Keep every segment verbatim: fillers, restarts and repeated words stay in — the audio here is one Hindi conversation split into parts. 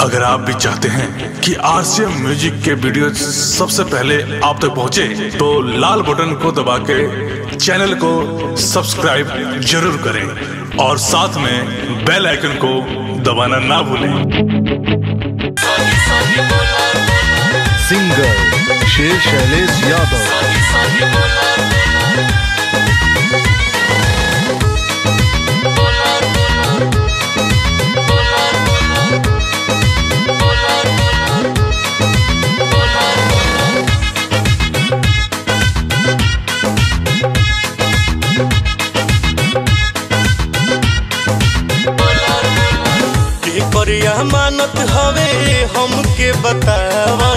अगर आप भी चाहते हैं कि आरसीएम म्यूजिक के वीडियो सबसे पहले आप तक पहुंचे, तो लाल बटन को दबा के चैनल को सब्सक्राइब जरूर करें और साथ में बेल आइकन को दबाना ना भूलें। सिंगर शेर शैलेश यादव। मानत हवे हमके बतावा,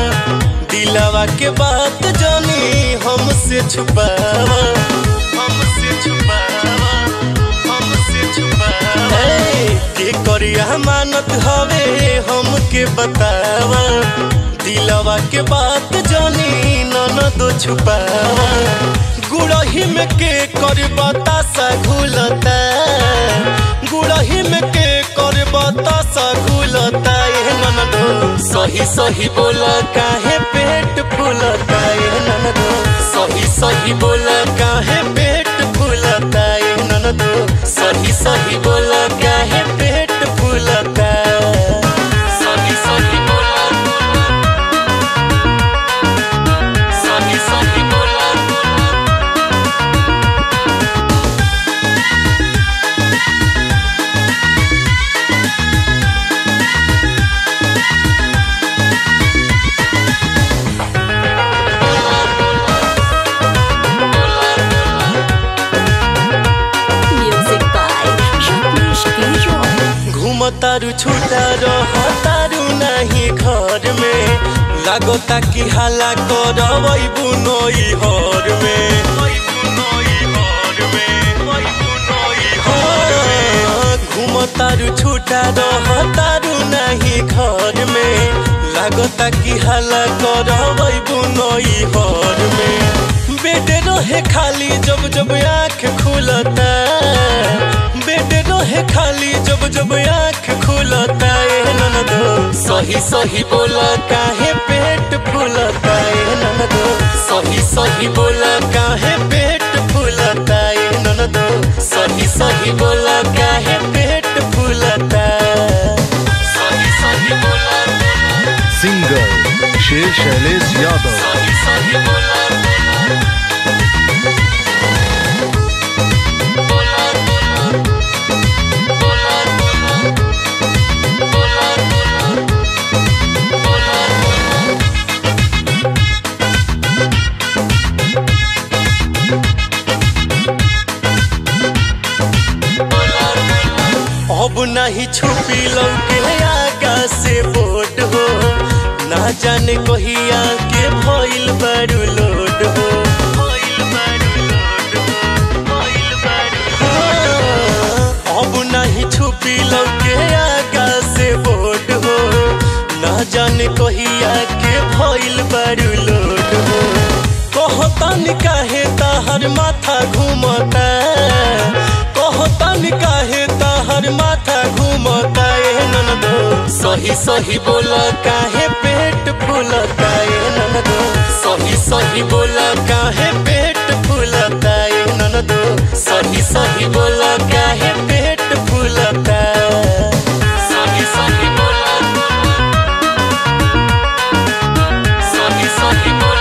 दिलावा के बात जानी हमसे छुपावा, हमसे छुपावा, हमसे छुपावा। के करिया मानत हवे हमके बतावा, दिलावा के बात जानी ननद छुपावा। गुड़ही में के कर बतासा घुलता, गुड़ही में के कर बतासा सही सही बोला काहे पेट फूलता ए ननदो, सही सही बोला काहे पेट फूलता ए ननदो, सही सही बोला काहे पेट फूलता। सही सही बोला, सही सही बोला। तारू छूटा रहा तारू नहीं घर में, लागता कि हाला करवई बुनोई हर में, घूम तारू छूटा रहा तारू नहीं घर में, लागता कि हाला करवई बुनोई हर में। बेड रहे खाली जब जब आँख खुलता, बेड रहे खाली जब जब आँख खुलता ए ननदो, सही सही बोला काहे पेट फूलता ए ननदो, सही सही बोला काहे पेट फूलता ए ननदो, सही सही बोला काहे पेट फूलता। सही सही बोला। सिंगर शेर शैलेश यादव। सही सही बोला। अब नहीं छुपी लौके आगा से बोट हो, ना जाने कहिया के भइल बारू लोड हो, भइल बारू लोड हो, भइल बारू लोड हो। अब नहीं छुपी लौके आगा से बोट हो, ना जाने कहिया के भइल बारू लोड हो। कहता न काहे ताहर माथा घूमता, कहता न काहे ताहर माथा घूमता ए ननदो, सही सही बोला काहे पेट फूलता ए ननदो, सही सही बोला काहे पेट फूलता ए ननदो, सही सही बोला काहे पेट फूलता। सही सही बोला। सही सही बोला।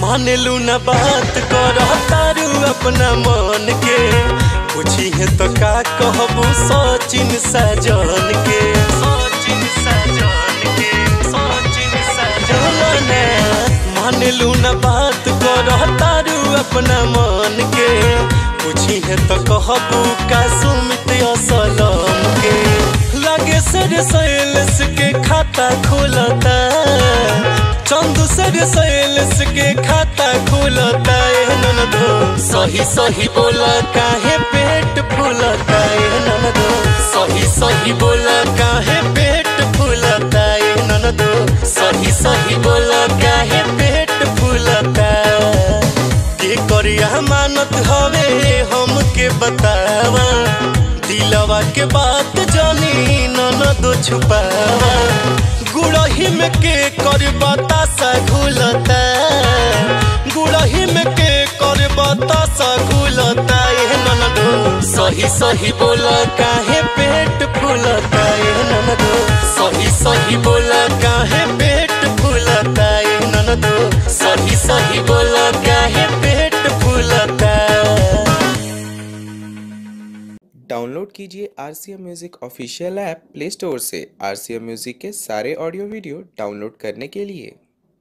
मानेलू ना बात करह तारू अपना मन के, पूछी है तो का कहबू सचिन साजन के, सचिन साजन के, सचिन साजन ने। मानेलू ना बात करह तारू अपना मन के, पूछी है तो कहबू का सुमित असलम के, लगे शेर शैलेश के खाता खुलता, चंद शेर सैलेश के खाता खुलता है ननदो, सही सही बोला काहे पेट फूलता है ननदो, सही सही बोला काहे पेट फूलता है ननदो, सही सही बोला काहे पेट फूलता। के करिया मानत हवे हमके बतावा, दिलवा के बात जानी ननदो छुपावा, गुड़ही में के कर बतासा घुलता, गुड़ही में के कर बतासा घुलता ए ननदो, सही सही बोला काहे पेट फूलता ए ननदो, सही सही बोला काहे पेट फूलता ए ननदो, सही सही बोला काहे पेट फूलता। डाउनलोड कीजिए RCM music official app play store से। आरसीएम म्यूजिक के सारे ऑडियो वीडियो डाउनलोड करने के लिए